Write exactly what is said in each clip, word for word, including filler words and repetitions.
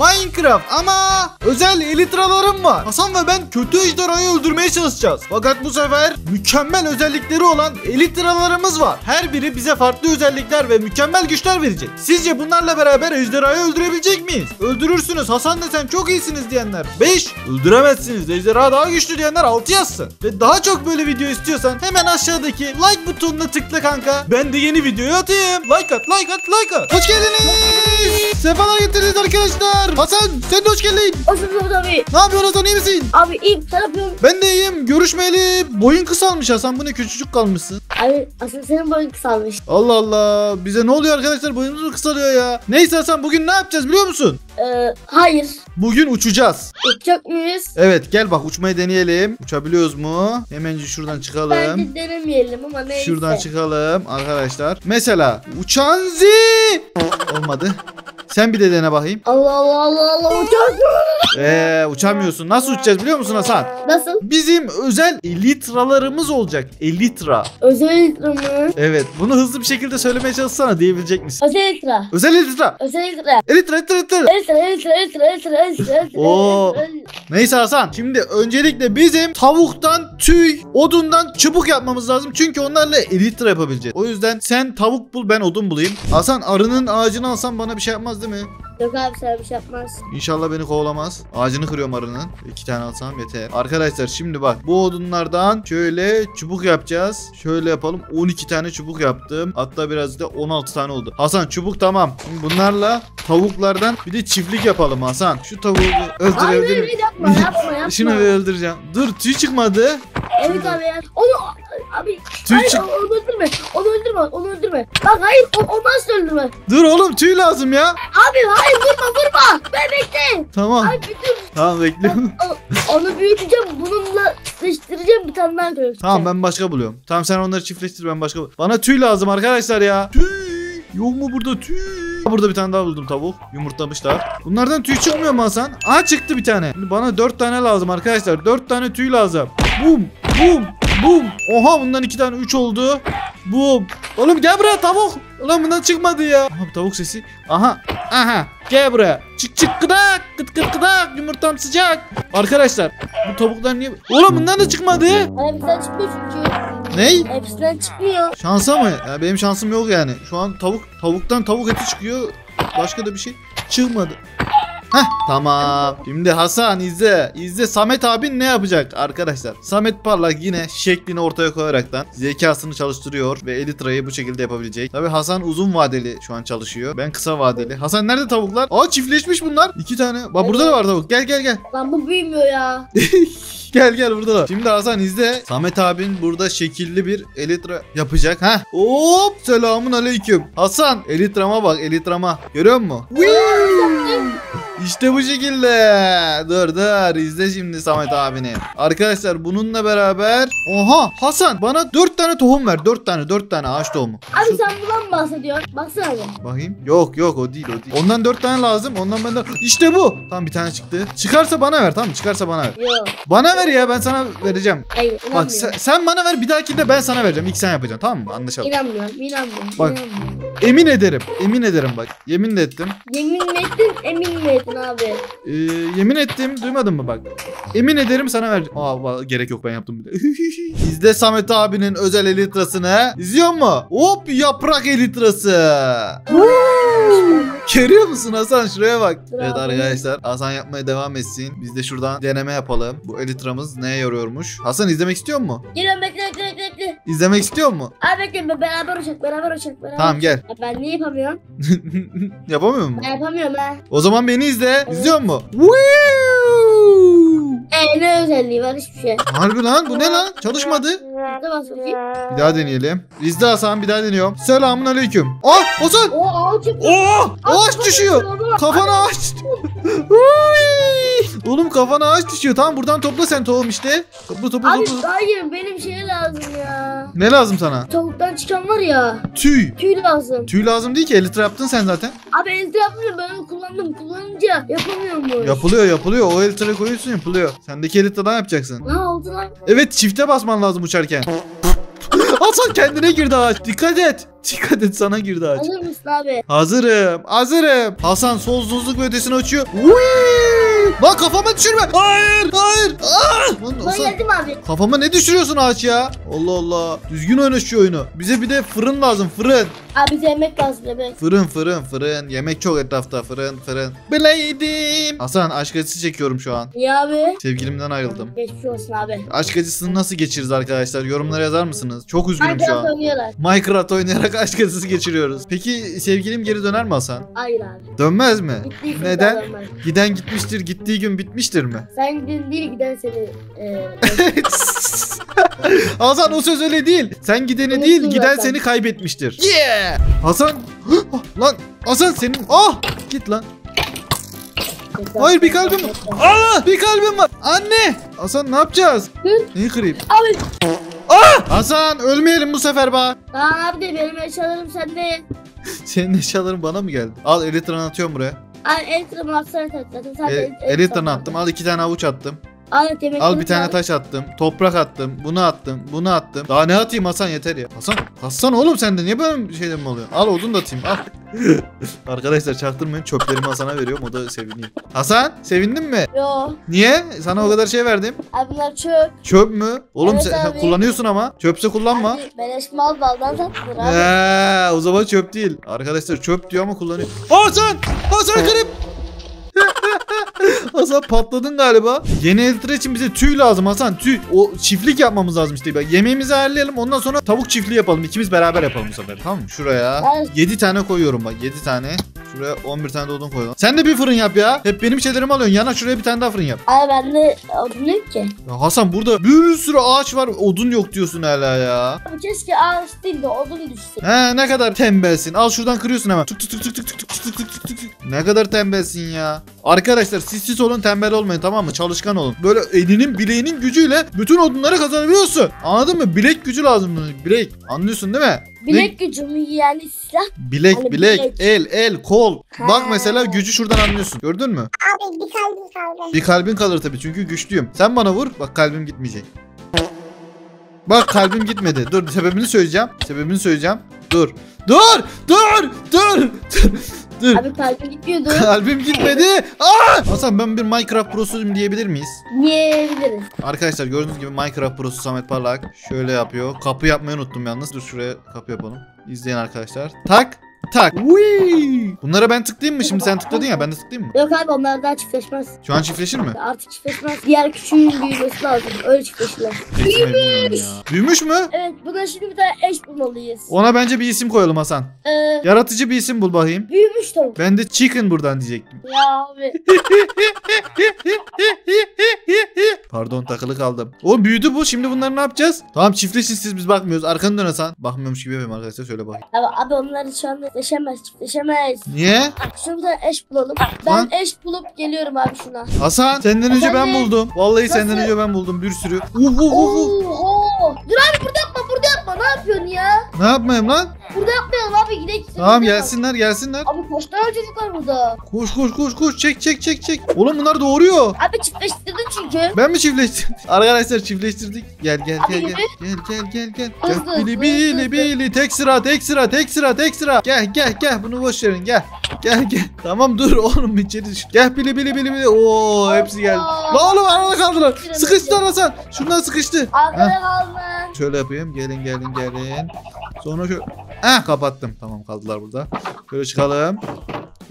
Minecraft ama özel elytralarım var. Hasan ve ben kötü ejderhayı öldürmeye çalışacağız. Fakat bu sefer mükemmel özellikleri olan elytralarımız var. Her biri bize farklı özellikler ve mükemmel güçler verecek. Sizce bunlarla beraber ejderhayı öldürebilecek miyiz? Öldürürsünüz Hasan desen çok iyisiniz diyenler beş, öldüremezsiniz ejderha daha güçlü diyenler altı yazsın. Ve daha çok böyle video istiyorsan hemen aşağıdaki like butonuna tıkla kanka. Ben de yeni videoyu atayım. Like at, like at, like at. Hoş geldiniz. Sefalar getirdiniz arkadaşlar. Hasan sen de hoş geldin. Hoş bulduk abi. Ne yapıyorsun Hasan, iyi misin? Abi iyiyim, sen yapıyorsun? Ben de iyiyim. Görüşmeyeli boyun kısalmış Hasan. Bu ne, küçücük kalmışsın. Abi aslında senin boyun kısalmış. Allah Allah. Bize ne oluyor arkadaşlar? Boyumuz mu kısalıyor ya? Neyse Hasan, bugün ne yapacağız biliyor musun? Ee, hayır. Bugün uçacağız. Uçacak mıyız? Evet, gel bak uçmayı deneyelim. Uçabiliyoruz mu? Hemen şuradan çıkalım. Bence denemeyelim ama neyse. Şuradan çıkalım arkadaşlar. Mesela uçan zi. Olmadı. Sen bir de dene bakayım. Allah Allah Allah Allah, uçamıyorum. Ee, uçamıyorsun. Nasıl uçacağız biliyor musun Hasan? Nasıl? Bizim özel elytralarımız olacak. Elytra. Özel elytra mı? Evet. Bunu hızlı bir şekilde söylemeye çalışsana, diyebilecek misin? Özel elytra. Özel elytra. Özel elytra. Elytra elytra elytra. Elytra elytra elytra elytra. Oo. Neyse Hasan. Şimdi öncelikle bizim tavuktan tüy, odundan çubuk yapmamız lazım. Çünkü onlarla elytra yapabileceğiz. O yüzden sen tavuk bul, ben odun bulayım. Hasan arının ağacını alsan bana bir şey yapmaz değil mi? Yok abi, sana bir şey yapmaz. İnşallah beni kovalamaz. Ağacını kırıyorum arının. İki tane alsam yeter. Arkadaşlar şimdi bak, bu odunlardan şöyle çubuk yapacağız. Şöyle yapalım. on iki tane çubuk yaptım. Hatta biraz da on altı tane oldu. Hasan çubuk tamam. Şimdi bunlarla tavuklardan bir de çiftlik yapalım Hasan. Şu tavuğu öldür öldür. Yapma yapma yapma. Şunu öldüreceğim. Dur, tüy çıkmadı. Evet abi ya. Onu abi. Tüy hayır, çık onu öldürme. Onu öldürme. Onu öldürme. Bak hayır, o, o nasıl öldürme? Dur oğlum, tüy lazım ya. Abi hayır, vurma vurma. Ben bekle. Tamam. Ay, tamam bekliyorum. Onu büyüteceğim. Bununla çiftleştireceğim, bir tane daha koyacağım. Tamam ben başka buluyorum. Tamam sen onları çiftleştir, ben başka bul. Bana tüy lazım arkadaşlar ya. Tüy. Yok mu burada tüy? Burada bir tane daha buldum, tavuk yumurtlamışlar. Bunlardan tüy çıkmıyor mu Hasan? Aa çıktı bir tane. Şimdi bana dört tane lazım arkadaşlar. Dört tane tüy lazım. Bum bum bum. Oha bundan iki tane, üç oldu. Bum. Oğlum gel buraya tavuk. Ulan bundan çıkmadı ya. Aha tavuk sesi. Aha. Aha. Gel buraya. Çık çık gıdak. Kıt kıt gıdak. Yumurtam sıcak. Arkadaşlar bu tavuklar niye? Oğlum bundan da çıkmadı. Hepsinden çıkmıyor çünkü. Ney? Hepsinden çıkmıyor. Şansa mı? Ya benim şansım yok yani. Şu an tavuk tavuktan tavuk eti çıkıyor. Başka da bir şey çıkmadı. Heh tamam. Şimdi Hasan izle. İzle Samet abin ne yapacak arkadaşlar. Samet Parlak yine şeklini ortaya koyaraktan zekasını çalıştırıyor ve elytrayı bu şekilde yapabilecek. Tabi Hasan uzun vadeli şu an çalışıyor. Ben kısa vadeli. Hasan nerede tavuklar? Aa çiftleşmiş bunlar. İki tane. Bak burada da var tavuk. Gel gel gel. Lan bu büyümüyor ya. Gel gel burada da. Şimdi Hasan izle. Samet abin burada şekilli bir elytra yapacak. Heh. Hop. Selamun aleyküm. Hasan elytrama bak, elytrama. Görüyor musun? İşte bu şekilde. Dur dur izle şimdi Samet abini. Arkadaşlar bununla beraber. Oha Hasan bana dört tane tohum ver. dört tane dört tane ağaç tohumu. Abi şu... sen bundan mı bahsediyorsun? Baksana abi. Bakayım. Yok yok o değil o değil. Ondan dört tane lazım. Ondan benden. İşte bu. Tam bir tane çıktı. Çıkarsa bana ver, tamam, çıkarsa bana ver. Yok. Bana ver ya, ben sana vereceğim. Hayır. Bak sen, sen bana ver, bir dahakinde ben sana vereceğim. İlk sen yapacaksın, tamam mı? Anlaşalım. İnanmıyorum inanmıyorum. Bak inanmıyorum. Emin ederim. Emin ederim bak. Yemin ettim. Yemin ettin emin mi ettin? Abi. Ee, yemin ettim, duymadın mı bak? Emin ederim sana vereceğim. Aa gerek yok, ben yaptım bile. İzle Samet abinin özel elytrasını. İzliyor mu? Hop yaprak elytrası. Görüyor musun Hasan, şuraya bak. Bravo. Evet arkadaşlar Hasan yapmaya devam etsin. Biz de şuradan deneme yapalım. Bu elytramız neye yarıyormuş? Hasan izlemek istiyor mu? Gel bekle bekle bekle. İzlemek istiyor mu? Abi bekle, beraber uçak beraber uçak. Beraber. Tamam gel. Ya ben niye yapamıyorum? Yapamıyor musun? Ben yapamıyorum ben. O zaman beni izle. Evet. İzliyor mu? Ee, ne özelliği var, hiçbir şey. Harbi lan, bu ne lan? Çalışmadı. Bir daha deneyelim. İzle Hasan, bir daha deniyorum. Selamun aleyküm. Ah Hasan. O ağaç. Oo, ağaç düşüyor. Kafana ağaç. Oğlum kafana ağaç düşüyor. Tamam buradan topla sen tohum işte. Topla topla abi, topla. Hayır benim şey lazım ya. Ne lazım sana? Tavuktan çıkan var ya. Tüy. Tüy lazım. Tüy lazım değil ki, elytra yaptın sen zaten. Abi elytra yapmıyorum, ben onu kullandım. Kullanınca yapamıyorum. Yapılıyor yapılıyor. O elytrayı koyuyorsun yapılıyor. Sendeki elytradan yapacaksın. Ne oldu lan? Evet çifte basman lazım uçarken. Hasan kendine girdi ağaç. Dikkat et. Dikkat et, sana girdi ağaç. Hazır mısın abi? Hazırım. Hazırım. Hasan solsuzluk ve ötesini açıyor. Uyyy. Lan kafama düşürme. Hayır. Hayır. Ah. Lan, ben geldim abi. Kafama ne düşürüyorsun ağaç ya? Allah Allah. Düzgün oyna şu oyunu. Bize bir de fırın lazım. Fırın. Abi bize yemek lazım. Yemek. Fırın fırın fırın. Yemek çok etrafta. Fırın fırın. Bileyedim. Hasan aşk acısı çekiyorum şu an. Niye abi? Sevgilimden ayrıldım. Geçmiş olsun abi. Aşk acısını nasıl geçiririz arkadaşlar? Yorumlara yazar mısınız? Çok üzgünüm Minecraft şu an. Minecraft oynuyorlar. Minecraft oynayarak aşk acısı geçiriyoruz. Peki sevgilim geri döner mi Hasan? Hayır abi. Dönmez mi? Gittiği neden? Giden gitmiştir, gittiği gün bitmiştir mi? Sen gün değil, giden seni. E, Hasan o söz öyle değil. Sen gideni unuttum değil, giden zaten seni kaybetmiştir. Yeah! Hasan, lan Hasan senin, ah! Git lan. Hayır bir kalbim var. Aa, bir kalbim var. Anne! Hasan ne yapacağız? Neyi kırayım? Abi. Aa! Hasan ölmeyelim bu sefer bak. Tamam abi de benim eşyalarım sende. Senin eşyaların bana mı geldi? Al Elytra'nı atıyorum buraya. Al Elytra'nı atsana takladım. Elytra'nı attım. Al iki tane havuç attım. Al, Al bir tane abi. Taş attım. Toprak attım. Bunu attım. Bunu attım. Daha ne atayım Hasan, yeter ya. Hasan, Hasan oğlum sende niye böyle şeyler mi oluyor? Al odun da atayım. Al. Arkadaşlar çaktırmayın, çöplerimi Hasan'a veriyorum, o da seviniyor. Hasan sevindin mi? Yok. Niye? Sana o kadar şey verdim. Abi bunlar çöp. Çöp mü? Oğlum evet, sen abi kullanıyorsun ama. Çöpse kullanma. Abi beleş mal baldan satılır abi. Eee o zaman çöp değil. Arkadaşlar çöp diyor ama kullanıyor. Hasan! Hasan kırıp! Hasan patladın galiba. Yeni Elytra için bize tüy lazım Hasan, tüy. O çiftlik yapmamız lazım işte. Yemeğimizi ayarlayalım, ondan sonra tavuk çiftliği yapalım. İkimiz beraber yapalım bu sefer, tamam mı? Şuraya evet. yedi tane koyuyorum bak, yedi tane. Şuraya on bir tane de odun koyalım. Sen de bir fırın yap ya. Hep benim şeylerimi alıyorsun. Yana şuraya bir tane daha fırın yap. Ay ben de odun yok ki. Ya Hasan burada bir sürü ağaç var, odun yok diyorsun hala ya. Keşke ağaç değil de odun düşsün. He ne kadar tembelsin. Al şuradan kırıyorsun hemen. Tık tık tık tık tık tık tık tık tık tık. Ne kadar tembelsin ya. Arkadaşlar siz siz olun, tembel olmayın, tamam mı? Çalışkan olun. Böyle elinin bileğinin gücüyle bütün odunları kazanabiliyorsun. Anladın mı? Bilek gücü lazım bunun. Bilek. Anlıyorsun değil mi? Bilek gücü mü yani silah? Bilek, hani bilek, bilek, el, el, kol. Ha. Bak mesela gücü şuradan anlıyorsun. Gördün mü? Abi bir kalbim kaldı. Bir kalbin kalır tabii çünkü güçlüyüm. Sen bana vur. Bak kalbim gitmeyecek. Bak kalbim gitmedi. Dur sebebini söyleyeceğim. Sebebini söyleyeceğim. Dur. Dur! Dur! Dur! Dur! Dur. Abi kalbim gitmiyordu. Kalbim gitmedi. Aa! Hasan ben bir Minecraft prosuyum diyebilir miyiz? Diyebiliriz. Arkadaşlar gördüğünüz gibi Minecraft prosu Samet Parlak. Şöyle yapıyor. Kapı yapmayı unuttum yalnız. Dur şuraya kapı yapalım. İzleyen arkadaşlar. Tak. Tak. Uy. Bunlara ben tıklayayım mı? Şimdi sen tıkladın ya, ben de tıklayayım mı? Yok abi onlar daha çiftleşmez. Şu an çiftleşir mi? Artık çiftleşmez. Diğer küçüğün büyümesi lazım. Öyle çiftleşirler. Büyümüş. Büyümüş mü? Evet. Buna şimdi bir tane eş bulmalıyız. Ona bence bir isim koyalım Hasan. Ee, Yaratıcı bir isim bul bakayım. Büyümüş tabii. Ben de chicken buradan diyecektim. Ya abi. Pardon takılı kaldım. O büyüdü bu. Şimdi bunları ne yapacağız? Tamam çiftleşin siz, biz bakmıyoruz. Arkanı dön Hasan. Bakmıyormuş gibi yapayım arkadaşlar, söyle bakayım. Abi onları şu an çiftleşemez, çiftleşemez. Niye? Şuradan eş bulalım. Ben lan eş bulup geliyorum abi şuna. Hasan senden önce ben buldum. Vallahi nasıl? Senden önce ben buldum bir sürü. Uf, uf, uf. Oho. Dur abi burada yapma, burada yapma. Ne yapıyorsun ya? Ne yapmayayım lan? Burada yapmayalım abi, gidelim. Tamam gelsinler, gelsinler. Abi koştan çocuklar burada. Koş koş koş koş. Çek çek çek çek. Oğlum bunlar doğuruyor. Abi çiftleştirdin çünkü. Ben mi çiftleştirdim? Arkadaşlar çiftleştirdik. Gel gel abi, gel, gel gel gel gel gel. Hızlı, bili hızlı, bili hızlı. Bili tek sıra tek sıra tek sıra tek sıra. Gel gel gel, bunu boş verin gel. Gel gel. Tamam dur oğlum içeri düş. Gel bili bili bili bili. Oo hepsi geldi. La oğlum arada kaldılar. Sıkıştı Hasan. Şundan sıkıştı. Arkada kaldı. Şöyle yapayım. Gelin gelin gelin. Sonra şöyle. Heh kapattım. Tamam kaldılar burada. Şöyle çıkalım.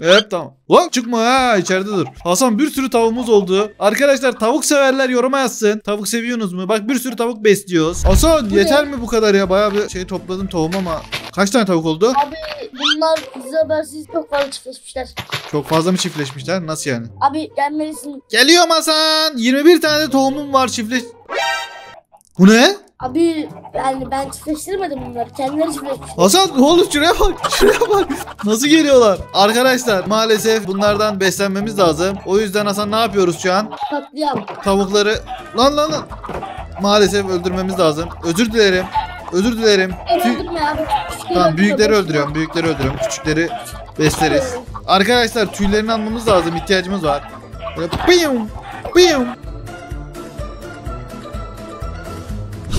Evet tamam. Lan çıkma ha, içeride dur. Hasan bir sürü tavuğumuz oldu. Arkadaşlar tavuk severler yoruma yazsın. Tavuk seviyorsunuz mu? Bak bir sürü tavuk besliyoruz. Hasan bu yeter ne mi bu kadar ya? Bayağı bir şey topladım tohum ama. Kaç tane tavuk oldu? Abi bunlar bize habersiz çok fazla çiftleşmişler. Çok fazla mı çiftleşmişler? Nasıl yani? Abi gelmelisin. Geliyorum Hasan. yirmi bir tane de tohumum var çiftleş. Bu ne? Abi yani ben çiftleştirmedim bunları. Kendileri çiftleştirdim. Hasan ne olur şuraya bak. Şuraya bak. Nasıl geliyorlar? Arkadaşlar maalesef bunlardan beslenmemiz lazım. O yüzden Hasan ne yapıyoruz şu an? Katliam. Tavukları. Lan lan lan. Maalesef öldürmemiz lazım. Özür dilerim. Özür dilerim. Öldürme abi. Tamam büyükleri öldürüyorum. Büyükleri öldürüyorum. Küçükleri besleriz. Arkadaşlar tüylerini almamız lazım. İhtiyacımız var. Böyle biyum. Biyum.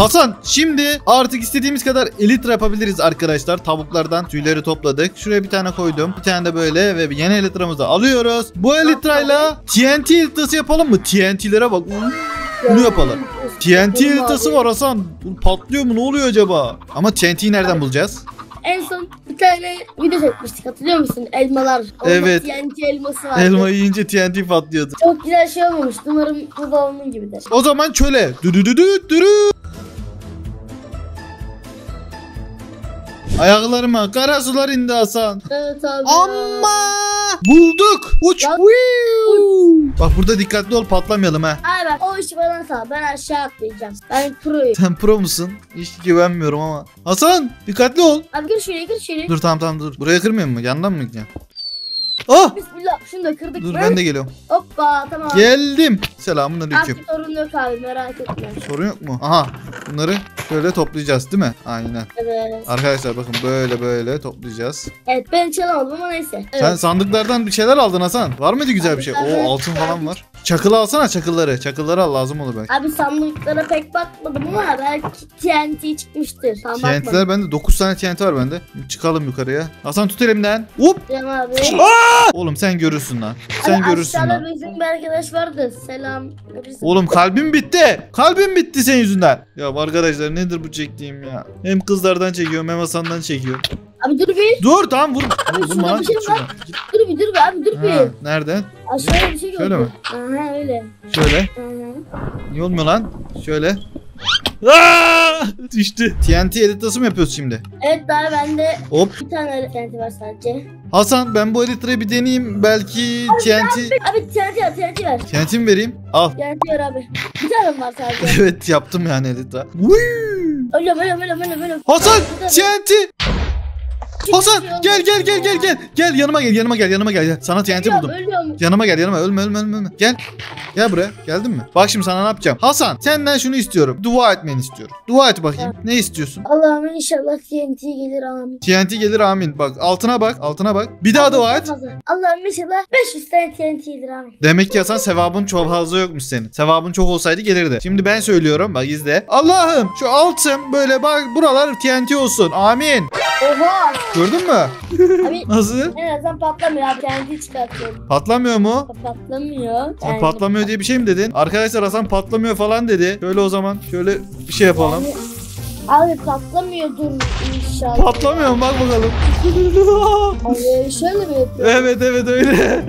Hasan, şimdi artık istediğimiz kadar elytra yapabiliriz arkadaşlar. Tavuklardan tüyleri topladık. Şuraya bir tane koydum. Bir tane de böyle ve yeni elytramızı alıyoruz. Bu elytrayla T N T elytrası yapalım mı? T N T'lere bak. Bunu yapalım. T N T elytrası var Hasan. Patlıyor mu? Ne oluyor acaba? Ama T N T'yi nereden bulacağız? En son bir tane video çekmiştik, hatırlıyor musun? Elmalar. Evet. T N T elması vardı. Elma yiyince T N T patlıyordu. Çok güzel şey olmamış. Umarım bu da onun gibidir. O zaman çöle. Dürüdüdüdü dürü. Ayaklarıma kara sular indi Hasan. Evet abi. Amma bulduk. Uç. Bak, uç. Bak burada dikkatli ol, patlamayalım ha. Hayır bak, o işi bana sal, ben aşağı atlayacağım. Ben proyum. Sen pro musun? Hiç güvenmiyorum ama. Hasan dikkatli ol. Abi gir şuraya, gir şuraya. Dur tamam tamam dur. Buraya kırmıyor mu? Yandan mı gideceğim? Ah! Bismillah, şunu da kırdık. Dur ben, ben de geliyorum. Hoppa tamam. Geldim. Selamünaleyküm. Abi sorun yok abi, merak etme. Sorun yok mu? Aha, bunları böyle toplayacağız değil mi? Aynen. Evet. Arkadaşlar bakın böyle böyle toplayacağız. Evet ben çalamadım ama neyse. Evet. Sen sandıklardan bir şeyler aldın Hasan. Var mıydı güzel abi, bir şey? Abi, Oo altın abi. falan var. Çakıl alsana, çakılları. Çakılları al, lazım olur belki. Abi sandıklara pek bakmadım ama belki T N T çıkmıştır. T N T'ler bende. dokuz tane T N T var bende. Çıkalım yukarıya. Hasan tut elimden. Hop. Oğlum sen görürsün lan. Sen abi, görürsün lan. Bizim bir arkadaş vardı. Selam. Bizim. Oğlum kalbim bitti. Kalbim bitti senin yüzünden. Ya arkadaşlar nedir bu çektiğim ya? Hem kızlardan çekiyorum hem Hasan'dan çekiyorum. Abi dur bir. Dur tamam vur. Vurma lan. Şey dur bir dur bir abi dur ha, bir. Nerede? Aşağıya bir şey gördüm. Şöyle mi? Aha öyle. Şöyle. Aha. Niye olmuyor lan? Şöyle. Aaaa! Düştü. T N T elytrası mı yapıyoruz şimdi? Evet daha bende Hop. bir tane T N T var sadece. Hasan ben bu elytrayı bir deneyeyim. Belki abi, T N T... Abi T N T ver, T N T ver. T N T mi vereyim? Al. T N T ver abi. Bir tane var sadece. Evet yaptım yani elytra. Ölüm ölüm ölüm ölüm. Hasan! T N T! Hasan gel gel gel gel gel. Gel yanıma gel yanıma gel yanıma gel. Sana T N T buldum. Ölüyorum. Yanıma gel yanıma. Ölme ölme ölme. Gel. Gel buraya. Geldin mi? Bak şimdi sana ne yapacağım. Hasan senden şunu istiyorum. Dua etmeni istiyorum. Dua et bakayım. Evet. Ne istiyorsun? Allah'ım inşallah T N T gelir amin. T N T gelir amin. Bak altına bak. Altına bak. Bir daha Allah dua et. Allah'ım inşallah beş yüz tane T N T gelir amin. Demek ki Hasan sevabın çok fazla yokmuş senin. Sevabın çok olsaydı gelirdi. Şimdi ben söylüyorum. Bak izle. Allah'ım şu altın böyle bak buralar T N T olsun. Amin. Oha. Gördün mü? Abi, nasıl? En azından patlamıyor abi. T N T çıkartıyorum. Patlamıyor mu? Patlamıyor. Sen patlamıyor diye bir şey mi dedin? Arkadaşlar Hasan patlamıyor falan dedi. Şöyle o zaman şöyle bir şey yapalım. Abi, abi patlamıyordur inşallah. Patlamıyor mu? Bak bakalım. Abi şöyle mi yapıyorsun? Evet evet öyle.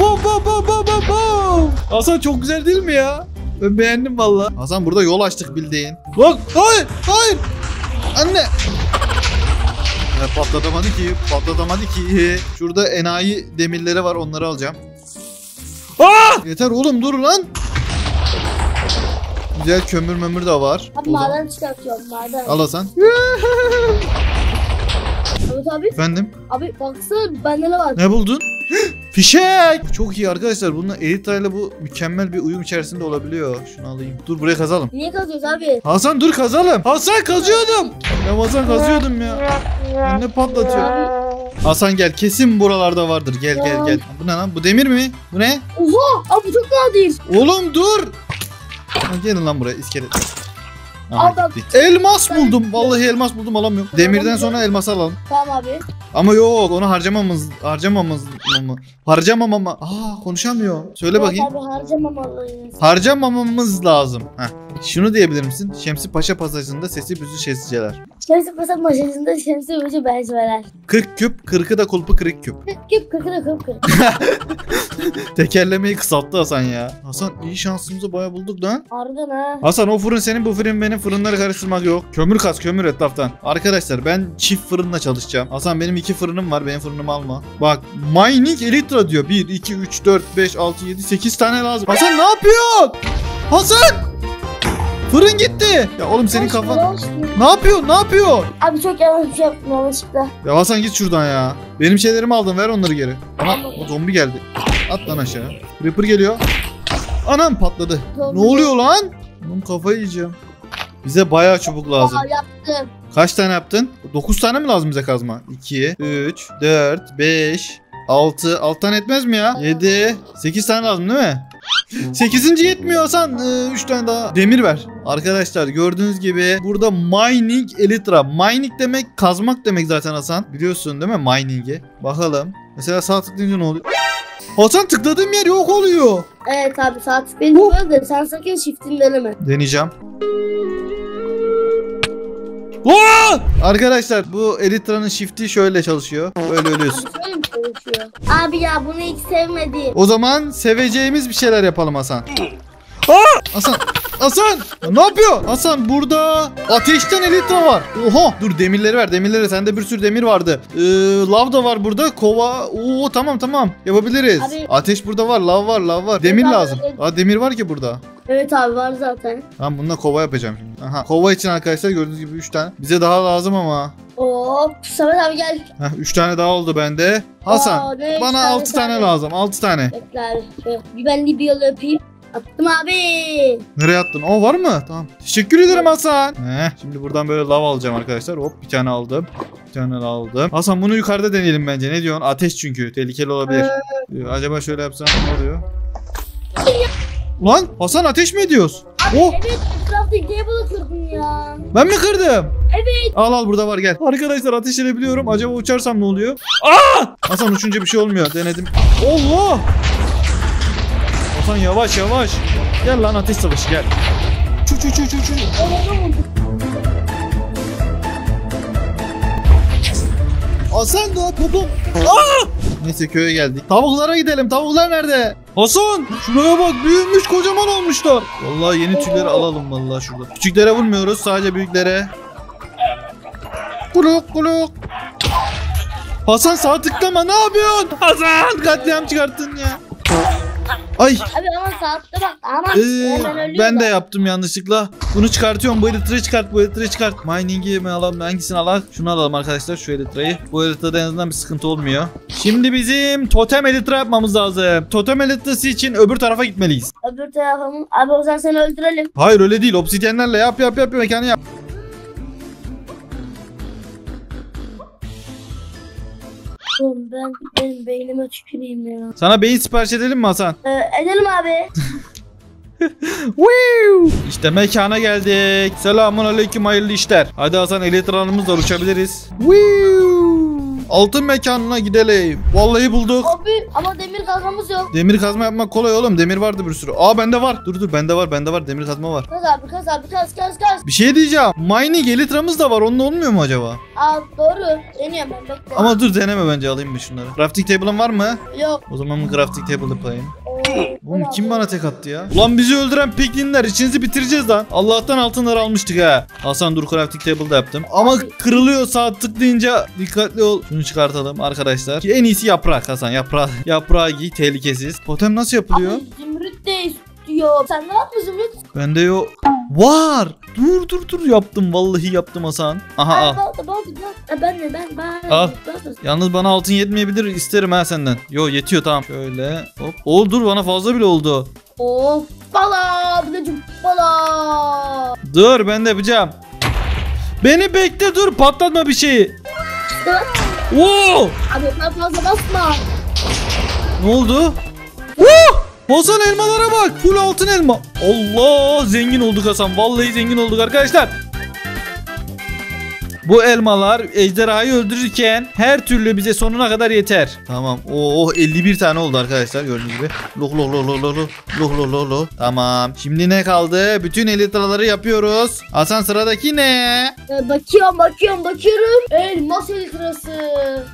Bom bom bom bom bom bom. Hasan çok güzel değil mi ya? Ben beğendim valla. Hasan burada yol açtık bildiğin. Bak hayır hayır. Anne. Patlatamadı ki, patlatamadı ki. Şurada enayi demirleri var, onları alacağım. Aa! Yeter oğlum dur lan. Güzel kömür mömür de var. Abi maden çıkartıyorum maden. Al Hasan. Evet abi. Efendim? Abi baksana bende ne var? Ne buldun? Fişek! Çok iyi arkadaşlar. Bununla elytra ile bu mükemmel bir uyum içerisinde olabiliyor. Şunu alayım. Dur buraya kazalım. Niye kazıyoruz abi? Hasan dur kazalım. Hasan kazıyordum. Ya Hasan kazıyordum ya. Ben de patlatıyor. Hasan gel, kesin buralarda vardır. Gel ya. gel gel. Bu ne lan? Bu demir mi? Bu ne? Oha! Abi çok nadir. Oğlum dur. Ha, gelin lan buraya iskelet. Aha, elmas buldum. Vallahi elmas buldum, alamıyorum. Demirden sonra elmas alalım. Tamam abi. Ama yok onu harcamamız harcamamız mı? Harcamamama. Aa konuşamıyor. Söyle evet, bakayım. Abi harcamamalıyız. Harcamamamız lazım. Heh. Şunu diyebilir misin? Şemsi Paşa pasajında sesi büzü şesiceler. Şemsi Paşa pasajında şemsi büzü benzemeler. kırk küp, kırkı da kulpu kırık küp. kırk küp, kırkı da kulpu kırık. Tekerlemeyi kısalttı Hasan ya. Hasan iyi şansımızı baya bulduk lan. Harbiden ha. Hasan o fırın senin, bu fırın benim, fırınları karıştırmak yok. Kömür kaz, kömür etraftan. Arkadaşlar ben çift fırınla çalışacağım. Hasan benim iki fırınım var, benim fırınımı alma. Bak mining elytra diyor. bir, iki, üç, dört, beş, altı, yedi, sekiz tane lazım. Hasan ne yapıyorsun? Hasan! Fırın gitti. Ya oğlum senin kafan. Ne yapıyor? Ne yapıyor? Abi çok yanlış bir şey yaptım yanlışlıkla. Ya Hasan git şuradan ya. Benim şeylerimi aldın, ver onları geri. Aha o zombi geldi. At lan aşağı. Creeper geliyor. Anam patladı. Zombi. Ne oluyor lan? Oğlum kafayı yiyeceğim. Bize bayağı çubuk lazım. Aa, yaptım. Kaç tane yaptın? dokuz tane mi lazım bize kazma? iki, üç, dört, beş, altı. altı tane etmez mi ya? yedi, sekiz tane lazım değil mi? Sekizinci yetmiyor Hasan. Ee, üç tane daha demir ver. Arkadaşlar gördüğünüz gibi burada mining elytra. Mining demek kazmak demek zaten Hasan. Biliyorsun değil mi mining'i? Bakalım. Mesela sağ tıklayınca ne oluyor? Hasan tıkladığım yer yok oluyor. Evet abi sağ tıklayınca oh. Da sen sakın shift'ini deneme. Deneyeceğim. Aa! Arkadaşlar bu Elytra'nın shift'i şöyle çalışıyor. Böyle ölüyorsun. Abi ya bunu hiç sevmedim. O zaman seveceğimiz bir şeyler yapalım Hasan. Aa! Hasan! Hasan! Ya ne yapıyor? Hasan burada ateşten elytra var. Oha! Dur demirleri ver demirleri. Sende bir sürü demir vardı. Ee, lav da var burada. Kova. Oo tamam tamam. Yapabiliriz. Abi, ateş burada var. Lav var lav var. Demir evet, lazım. Evet. Aa, demir var ki burada. Evet abi var zaten. Tamam bununla kova yapacağım şimdi. Aha. Kova için arkadaşlar gördüğünüz gibi üç tane. Bize daha lazım ama. Hop Samet abi gel. Heh, üç tane daha oldu bende. Hasan aa, ne, bana altı tane, tane lazım. altı tane. Bekler. Bir ben de bir yol yapayım. Attım abi. Nereye attın? O var mı? Tamam. Teşekkür ederim Hasan. Heh, şimdi buradan böyle lav alacağım arkadaşlar. Hop bir tane aldım. Bir tane aldım. Hasan bunu yukarıda deneyelim bence. Ne diyorsun? Ateş çünkü. Tehlikeli olabilir. Ee... Acaba şöyle yapsam ne oluyor? Ulan Hasan ateş mi ediyoruz? Abi oh. Evet etraftaki cable'ı kırdın ya. Ben mi kırdım? Evet. Al al burada var gel. Arkadaşlar ateş edebiliyorum. Acaba uçarsam ne oluyor? Aa! Hasan uçunca bir şey olmuyor. Denedim. Allah! Hasan yavaş yavaş. Gel lan ateş savaşı gel. Çu çu çu çu çu. Hasan da popom. Aa! Neyse köye geldik. Tavuklara gidelim. Tavuklar nerede? Hasan! Şuraya bak. Büyümüş kocaman olmuşlar. Vallahi yeni tüyleri alalım vallahi şurada. Küçüklere vurmuyoruz. Sadece büyüklere. Kuluk kuluk. Hasan sağ tıklama. Ne yapıyorsun? Hasan katliam çıkarttın ya. Ay. Abi ama saatte bak. Ama ee, ben de yaptım yanlışlıkla. Bunu çıkartıyorum. Bu elytra'yı çıkart. Bu elytra'yı çıkart. Mining'i mi alalım? Hangisini alalım? Şunu alalım arkadaşlar. Şu elytra'yı. Bu elytra'da en azından bir sıkıntı olmuyor. Şimdi bizim totem elytra yapmamız lazım. Totem elytrası için öbür tarafa gitmeliyiz. Öbür tarafa mı? Abi o zaman seni öldürelim. Hayır öyle değil. Obsidyenlerle yap yap yap. Mekanı yap. Ben, ben beynime tüküreyim ya. Sana beyin sipariş edelim mi Hasan? Ee, edelim abi. İşte mekana geldik. Selamun aleyküm hayırlı işler. Hadi Hasan elytralarımız var uçabiliriz. Altın mekanına gidelim. Vallahi bulduk. Abi ama demir kazmamız yok. Demir kazma yapmak kolay oğlum. Demir vardı bir sürü. Aa bende var. Dur dur bende var bende var. Demir kazma var. Kaz abi kaz abi kaz kaz kaz. Bir şey diyeceğim. Mining elytramız da var. Onunla olmuyor mu acaba? Aa doğru. Deniyorum ben bekle. Ama dur deneme bence alayım bir şunları. Crafting table'ın var mı? Yok. O zaman crafting table yapayım. Oğlum kim bana tek attı ya? Ulan bizi öldüren piklinler içinizi bitireceğiz lan. Allah'tan altınları almıştık ha. Hasan dur crafting table'da yaptım. Ama kırılıyor sağ tıklayınca dikkatli ol. Şunu çıkartalım arkadaşlar. En iyisi yaprak Hasan yaprağı. Yaprağı giy tehlikesiz. Totem nasıl yapılıyor? Abi zümrüt de istiyor. Sen ne yaptın zümrüt? Bende yok. Var. Dur dur dur yaptım vallahi yaptım Hasan. Aha al. Ben de ben ben. Al. Yalnız bana altın yetmeyebilir isterim ha senden. Yo yetiyor tamam. Şöyle hop. Oo dur bana fazla bile oldu. Of bala bileceğim bala. Dur ben de yapacağım. Beni bekle dur patlatma bir şeyi. Oo! Abi ben fazla basma. Ne oldu? Oo! Hasan elmalara bak. Full altın elma. Allah zengin olduk Hasan. Vallahi zengin olduk arkadaşlar. Bu elmalar ejderhayı öldürürken her türlü bize sonuna kadar yeter. Tamam. Oo elli bir tane oldu arkadaşlar gördüğünüz gibi. Loh loh loh loh loh loh loh loh loh. Tamam. Şimdi ne kaldı? Bütün elytraları yapıyoruz. Hasan sıradaki ne? Ee, bakıyorum bakıyorum bakıyorum. Elmas elytrası.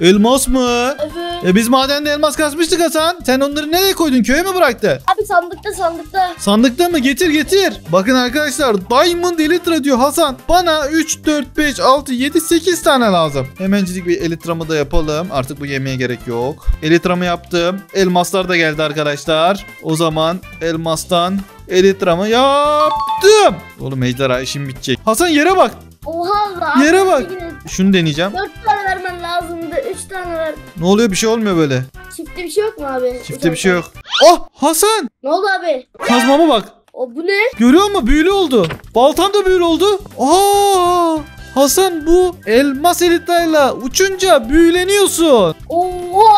Elmas mı? Evet. E biz madende elmas kasmıştık Hasan. Sen onları nereye koydun? Köye mi bıraktı? Abi sandıkta sandıkta. Sandıkta mı? Getir getir. Bakın arkadaşlar Diamond elytra diyor Hasan. Bana üç dört beş altı yedi sekiz tane lazım. Hemencilik bir elytramı da yapalım. Artık bu yemeğe gerek yok. Elytramı yaptım. Elmaslar da geldi arkadaşlar. O zaman elmastan elytramı yaptım. Oğlum ejderha işim bitecek. Hasan yere bak. Oha lan. Yere bak. Şunu deneyeceğim. dört tane vermen lazımdı. üç tane ver. Ne oluyor bir şey olmuyor böyle. Çifte bir şey yok mu abi? Çifte bir şey yok. Oh Hasan. Ne oldu abi? Kazmama bak. O bu ne? Görüyor musun? Büyülü oldu. Baltam da büyülü oldu. Aa. Hasan bu elmas elitayla uçunca büyüleniyorsun. Oo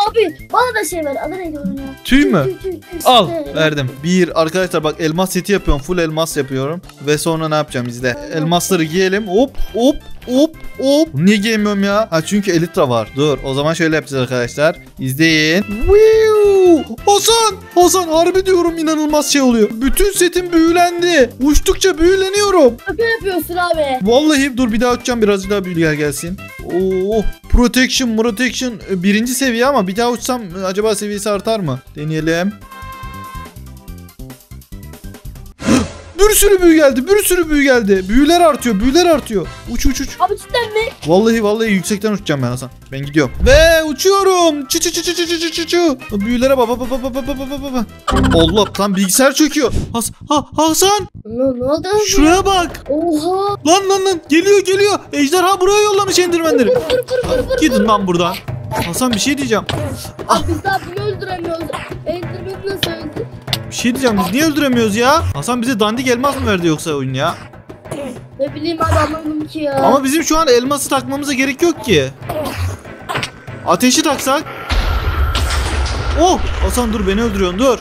abi bana da şey ver. Adı neydi onun ya? Tüy mü? Tüy, tüy, tüy, tüy. Al verdim. Bir arkadaşlar bak elmas seti yapıyorum. Full elmas yapıyorum. Ve sonra ne yapacağım izle. Elmasları giyelim. Hop hop. Hop hop. Niye giymiyorum ya? Ha çünkü Elytra var. Dur o zaman şöyle yapacağız arkadaşlar. İzleyin. Wiu. Hasan. Hasan harbi diyorum inanılmaz şey oluyor. Bütün setim büyülendi. Uçtukça büyüleniyorum. Ne yapıyorsun abi? Vallahi dur bir daha uçacağım birazcık daha büyüler gelsin. Oo. Protection protection birinci seviye ama bir daha uçsam acaba seviyesi artar mı? Deneyelim. Bir sürü büyü geldi. Bir sürü büyü geldi. Büyüler artıyor. Büyüler artıyor. Uç uç uç. Abi cidden mi? Vallahi vallahi yüksekten uçacağım ben Hasan. Ben gidiyorum. Ve uçuyorum. Çı çı çı çı çı çı çı çı. Büyülere bak bak bak bak bak bak bak. Allah lan bilgisayar çöküyor. Has ha Hasan. Ne oldu? Şuraya bak. Oha. Lan lan lan geliyor geliyor. Ejderha buraya yollamış endirmenleri. Gidin lan buradan. Hasan bir şey diyeceğim. Ah biz daha bunu öldüremiyoruz. Endirmen nasıl öldü? Bir şey diyeceğim biz niye öldüremiyoruz ya? Hasan bize dandik elmas mı verdi yoksa oyun ya? Ne bileyim anlamadım ki ya. Ama bizim şu an elması takmamıza gerek yok ki. Ateşi taksak. Oh Hasan dur beni öldürüyorsun dur.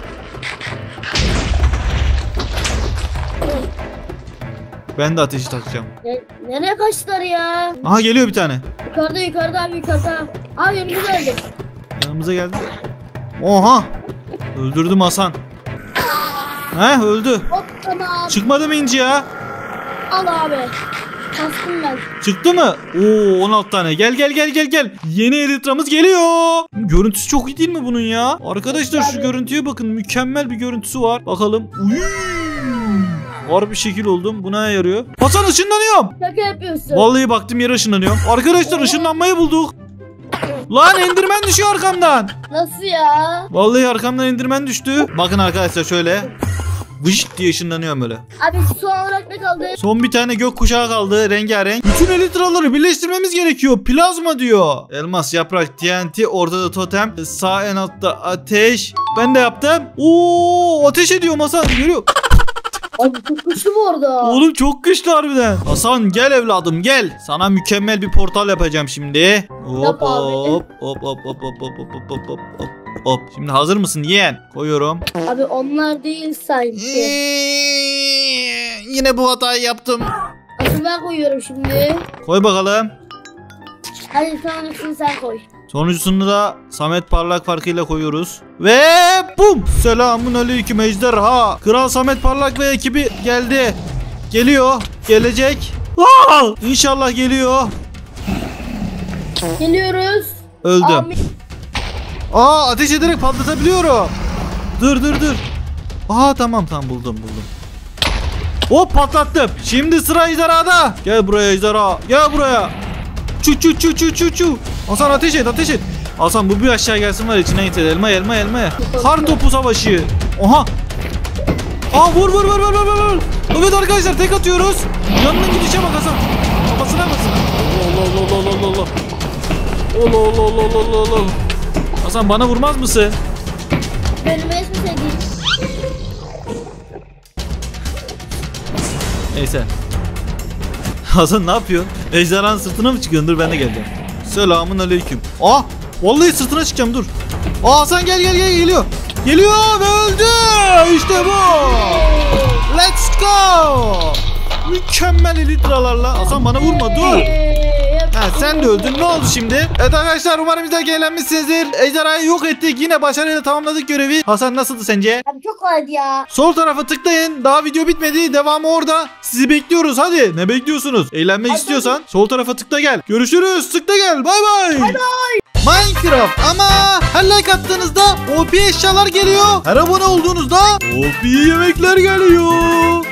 Ben de ateşi takacağım. Ne, nereye kaçtılar ya? Aha geliyor bir tane. Yukarıda yukarıda abi yukarıda. Abi yanımıza geldi. Yanımıza geldi. Oha. Öldürdüm Hasan. He öldü. Hop, tamam. Çıkmadı mı inci ya? Al abi. Kastım ben. Çıktı mı? Oo on altı tane. Gel gel gel gel gel. Yeni Elytra'mız geliyor. Görüntüsü çok iyi değil mi bunun ya? Arkadaşlar şu görüntüye bakın. Mükemmel bir görüntüsü var. Bakalım. Var bir şekil oldum. Bu neye yarıyor? Hasan ışınlanıyorum. Şaka yapıyorsun. Vallahi baktım yere ışınlanıyorum. Arkadaşlar ışınlanmayı bulduk. Lan endirmen düşüyor arkamdan. Nasıl ya? Vallahi arkamdan endirmen düştü. Bakın arkadaşlar şöyle. Vışt diye ışınlanıyorum böyle. Abi son olarak ne kaldı? Son bir tane gökkuşağı kaldı rengarenk. Bütün Elytra'ları birleştirmemiz gerekiyor. Plazma diyor. Elmas, yaprak, T N T, ortada totem. Sağ en altta ateş. Ben de yaptım. Oo, ateş ediyor masa. Görüyor. Abi çok güçlü bu orada. Oğlum çok güçlü harbiden. Hasan gel evladım gel. Sana mükemmel bir portal yapacağım şimdi. Hop hop hop hop hop hop hop hop hop hop hop. Hop. Şimdi hazır mısın yeğen? Koyuyorum. Abi onlar değil sanki. Eee, yine bu hatayı yaptım. Asıl ben koyuyorum şimdi. Koy bakalım. Hadi sonuncusunu sen koy. Sonuncusunu da Samet Parlak farkıyla koyuyoruz. Ve bum. Selamun aleyküm ejderha. Kral Samet Parlak ve ekibi geldi. Geliyor. Gelecek. Aa! İnşallah geliyor. Geliyoruz. Öldüm. Amin. Aa ateş ederek patlatabiliyorum. Dur dur dur. Aa tamam tamam buldum buldum. Hop patlattım. Şimdi sıra ejderhada. Gel buraya ejderha. Gel buraya. Çu çu çu çu çu çu. Hasan ateş et ateş et. Hasan bu bir aşağı gelsin var içine iter. Elma elma elma. Kar topu savaşı. Oha. Aa vur vur vur vur vur vur. Evet arkadaşlar tek atıyoruz. Yanına gidişe bak Hasan. Kafasına basın. Allah Allah Allah Allah. Allah Allah Allah Allah Allah. Hasan bana vurmaz mısın? Ölmez misin? Neyse. Hasan ne yapıyorsun? Ejderhanın sırtına mı çıkıyorsun? Dur ben de geleceğim. Selamun aleyküm. Ah! Vallahi sırtına çıkacağım dur. Aa Hasan gel gel gel geliyor. Geliyor ve öldü. İşte bu. Let's go. Mükemmel Elytra'larla. Hasan bana vurma dur. Ha, sen de öldün. Ne oldu şimdi? Evet arkadaşlar umarım izlerken eğlenmişsinizdir. Ejderhayı yok ettik. Yine başarıyla tamamladık görevi. Hasan nasıldı sence? Abi çok kolaydı ya. Sol tarafa tıklayın. Daha video bitmedi. Devamı orada. Sizi bekliyoruz. Hadi ne bekliyorsunuz? Eğlenmek hadi istiyorsan hadi. Sol tarafa tıkla gel. Görüşürüz. Tıkla gel. Bay bay. Bay bay. Minecraft ama her like attığınızda O P eşyalar geliyor. Her abone olduğunuzda O P yemekler geliyor.